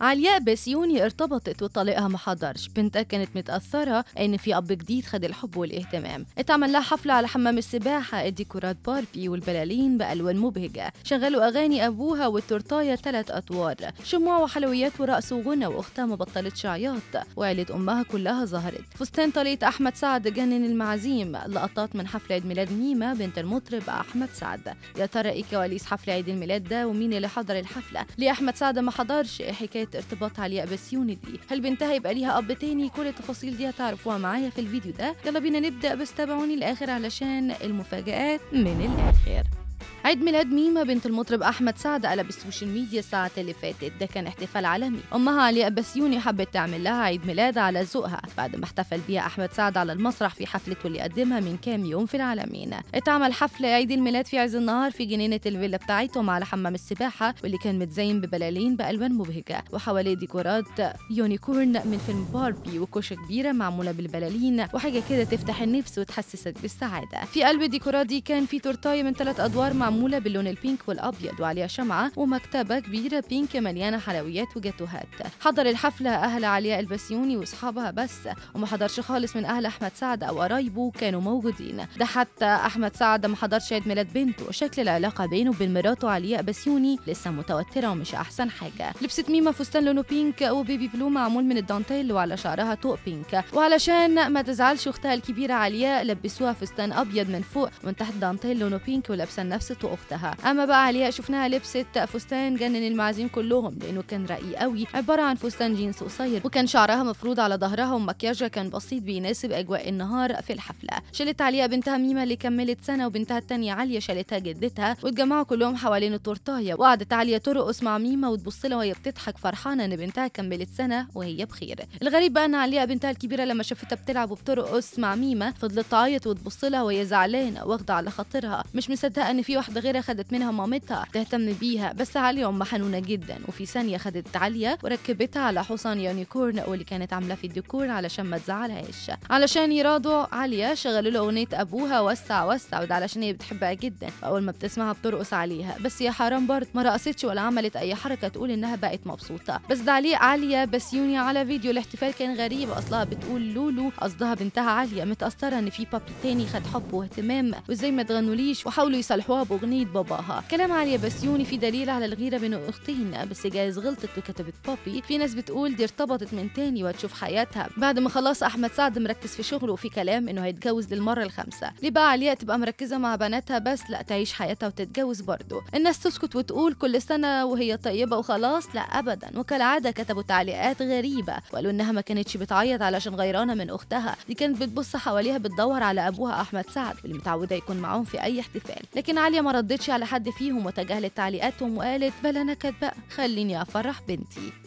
علياء بسيوني ارتبطت وطليقها ما حضرش، بنتها كانت متأثرة إن في أب جديد خد الحب والاهتمام. اتعمل لها حفلة على حمام السباحة، الديكورات باربي والبلالين بألوان مبهجة، شغلوا أغاني أبوها والتورتاية 3 أدوار، شموع وحلويات ورقص وغنى، وأختها ما بطلتش عياط، وعيلة أمها كلها ظهرت. فستان طليقة أحمد سعد جنن المعازيم، لقطات من حفل عيد ميلاد ميما بنت المطرب أحمد سعد. يا ترى إيه كواليس حفل عيد الميلاد ده، ومين اللي حضر الحفلة؟ ليه أحمد سعد ما حضرش؟ حكاية ارتباط علياء بسيوني دي، هل بنتها يبقى ليها اب تاني؟ كل التفاصيل دي هتعرفوها معايا في الفيديو ده، يلا بينا نبدا، بس تابعوني للاخر علشان المفاجآت من الاخر. عيد ميلاد ميما بنت المطرب أحمد سعد قلب السوشيال ميديا الساعة اللي فاتت، ده كان احتفال عالمي. أمها علياء بسيوني حبت تعمل لها عيد ميلاد على ذوقها بعد ما احتفل بيها أحمد سعد على المسرح في حفلته اللي قدمها من كام يوم في العالمين. اتعمل حفل عيد الميلاد في عز النهار في جنينة الفيلا بتاعتهم على حمام السباحة، واللي كان متزين ببلالين بألوان مبهجة وحواليه ديكورات يونيكورن من فيلم باربي، وكوشة كبيرة معمولة بالبلالين وحاجة كده تفتح النفس وتحسسك بالسعادة. في قلب الديكورات دي كان في تورتاية من 3 أدوار معمولة باللون البينك والأبيض، وعليها شمعة ومكتبة كبيرة بينك مليانة حلويات وجاتوهات. حضر الحفلة أهل علياء البسيوني وأصحابها بس، وما حضرش خالص من أهل أحمد سعد أو قرايبه كانوا موجودين. ده حتى أحمد سعد ما حضرش عيد ميلاد بنته، شكل العلاقة بينه وبين مراته علياء بسيوني لسه متوترة ومش أحسن حاجة. لبست ميما فستان لونه بينك وبيبي بلو معمول من الدانتيل وعلى شعرها طوق بينك، وعلشان ما تزعلش أختها الكبيرة علياء لبسوها فستان أبيض من فوق ومن تحت دانتيل لونه بينك ولابسة نفس وأختها. أما بقى علياء شفناها لبست فستان جنن المعازيم كلهم لأنه كان رقيق قوي، عبارة عن فستان جينز قصير وكان شعرها مفروض على ظهرها ومكياجها كان بسيط بيناسب أجواء النهار في الحفلة. شالت علياء بنتها ميما اللي كملت سنة، وبنتها التانية عليا شالتها جدتها، واتجمعوا كلهم حوالين التورتاية، وقعدت عليا ترقص مع ميما وتبص لها وهي بتضحك فرحانة إن بنتها كملت سنة وهي بخير. الغريب بقى إن علياء بنتها الكبيرة لما شافتها بتلعب وبترقص مع ميما فضلت تعيط وتبص لها وهي زعلانة واخدة على خاطرها، مش مصدقة إن في واحدة غيرها خدت منها مامتها تهتم بيها. بس عليا أم حنونة جدا، وفي ثانية خدت عليا وركبتها على حصان يونيكورن واللي كانت عاملة في الديكور علشان ما تزعلهاش. علشان يراضوا عليا شغلوا له أغنية أبوها وسع وسع، وده علشان هي بتحبها جدا، فأول ما بتسمعها بترقص عليها. بس يا حرام برضه ما رقصتش ولا عملت أي حركة تقول إنها بقت مبسوطة. بس ده عليا بسيوني على فيديو الاحتفال كان غريب، أصلها بتقول لولو، قصدها بنتها عليا متأثرة إن في بابي تاني خد حب واهتمام، وإزاي ما تغنوليش، وحاولوا يصلحوها بأغنية باباها. كلام علياء بسيوني فيه دليل على الغيرة بين أختين، بس جايز غلطت وكتبت بابي، في ناس بتقول دي ارتبطت من تاني وهتشوف حياتها بعد ما خلاص أحمد سعد مركز في شغله، وفي كلام إنه هيتجوز للمرة الخامسة. ليه بقى علياء تبقى مركزة مع بناتها بس، لا تعيش حياتها وتتجوز برضه؟ الناس تسكت وتقول كل سنة وهي طيبة وخلاص؟ لا أبدا. وكالعادة كتبوا تعليقات غريبة وقالوا إنها ما كانتش بتعيط علشان غيرانة من أختها، دي كانت بتبص حواليها بتدور على أبوها أحمد سعد اللي متعودة يكون معاهم في أي احتفال. لكن عليا ما ردتش على حد فيهم وتجاهلت تعليقاتهم وقالت بلا نكد بقى، خليني افرح بنتي.